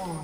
Spawn.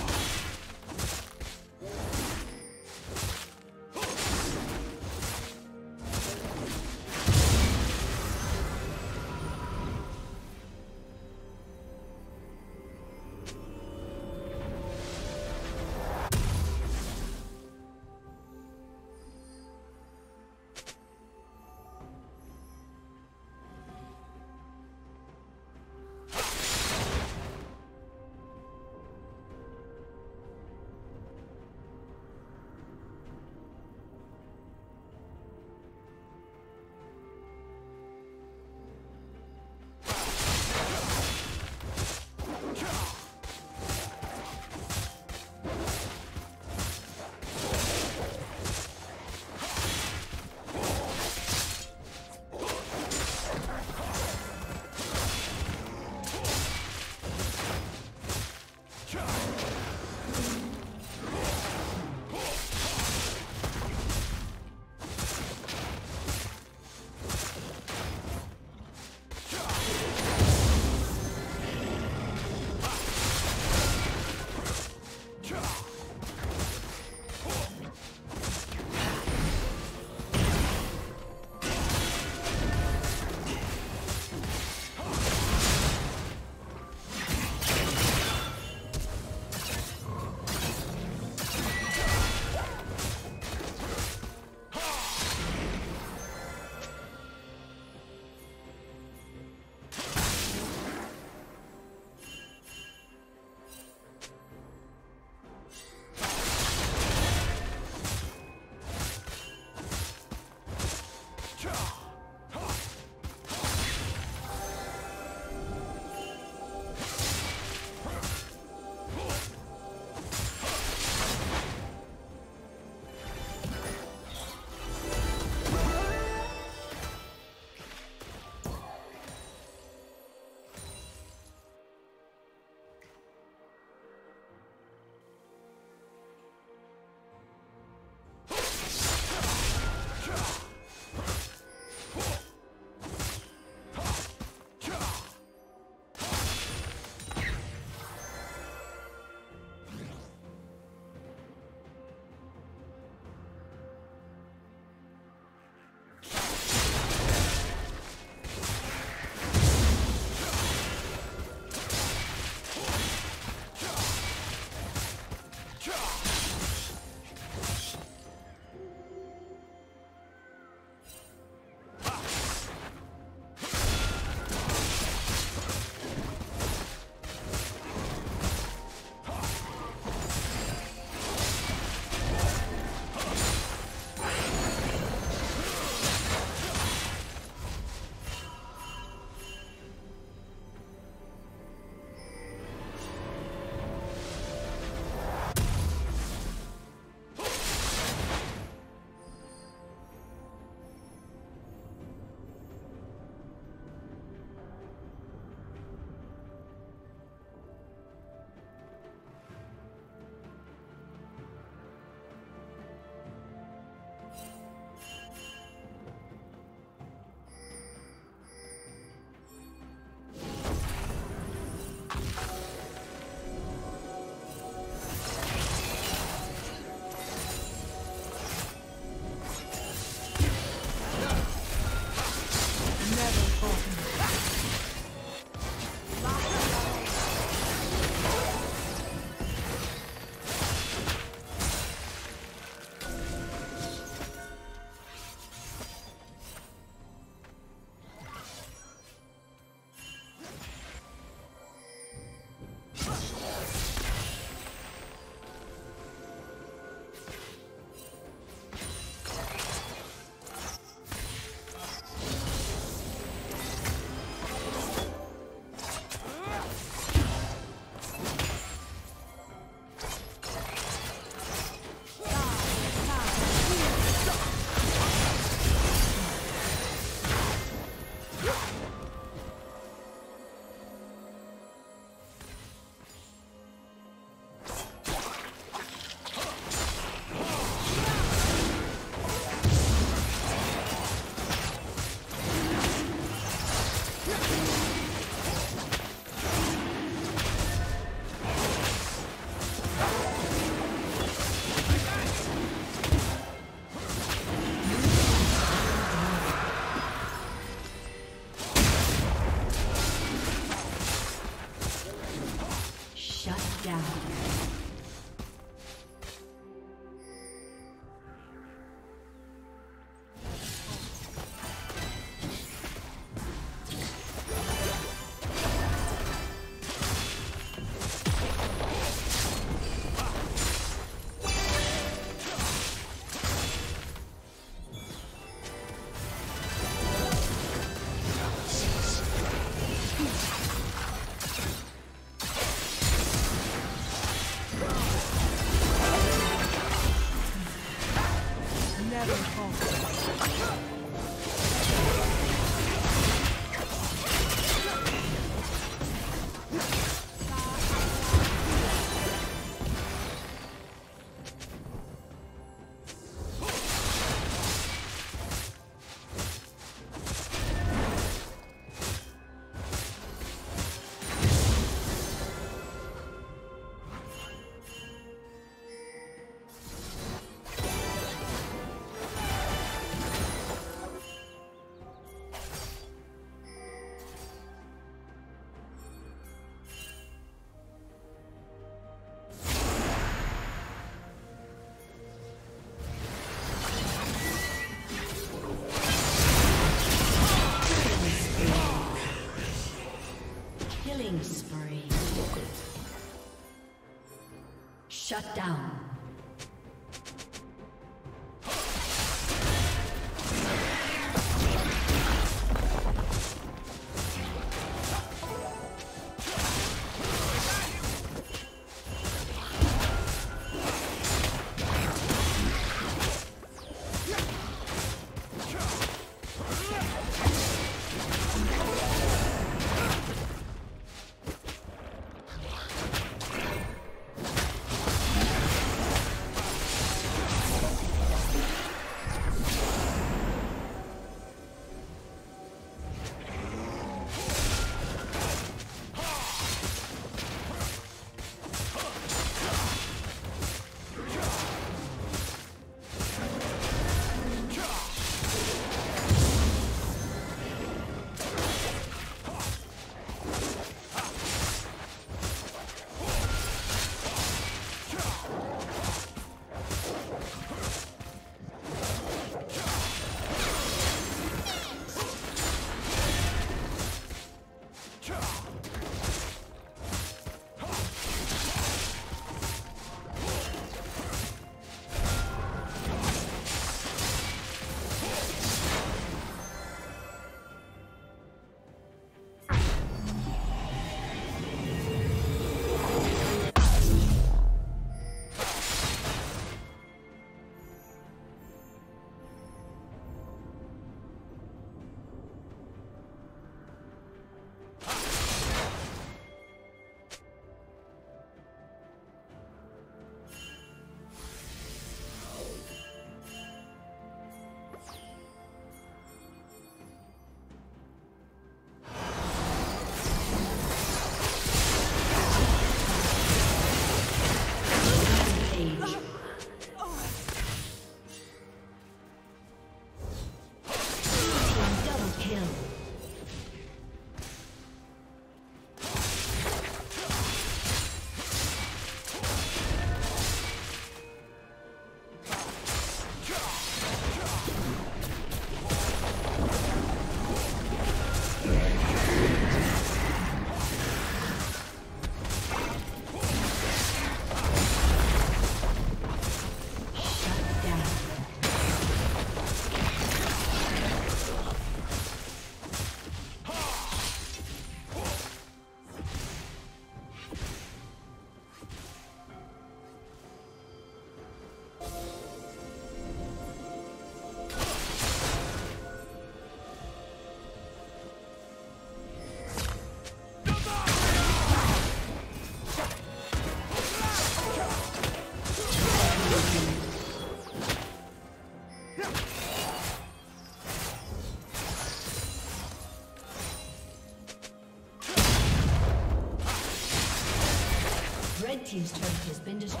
Red team's turret has been destroyed.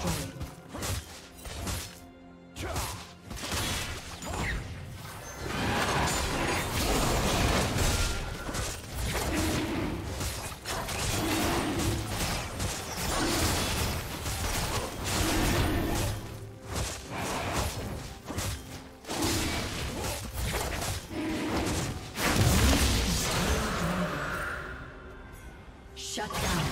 Shut down.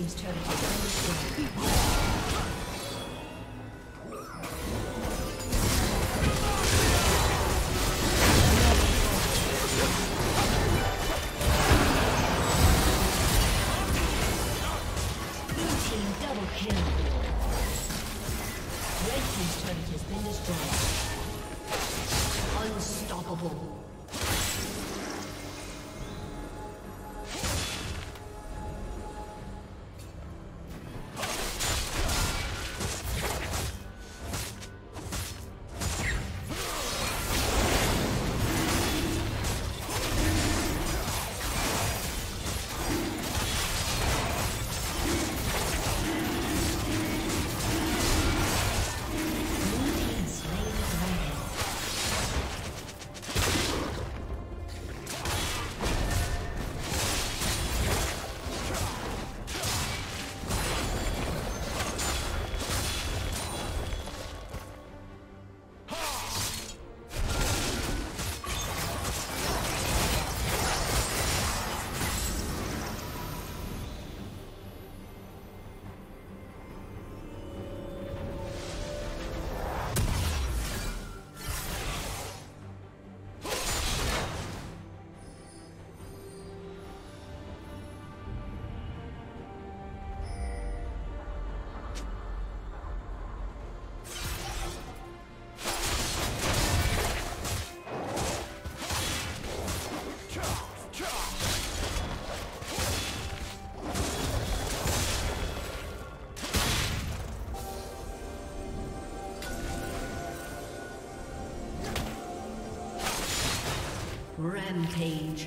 team's turret has been destroyed. Rampage.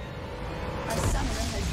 Our summoner has